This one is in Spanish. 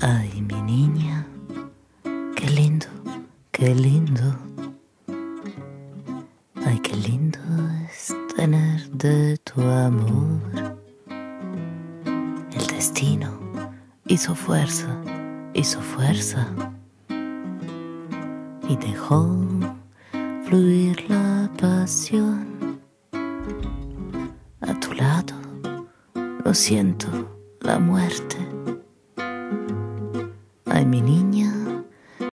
Ay, mi niña, qué lindo, qué lindo. Ay, qué lindo es tener de tu amor. El destino hizo fuerza y dejó fluir la pasión. A tu lado no siento la muerte. Ay, mi niña,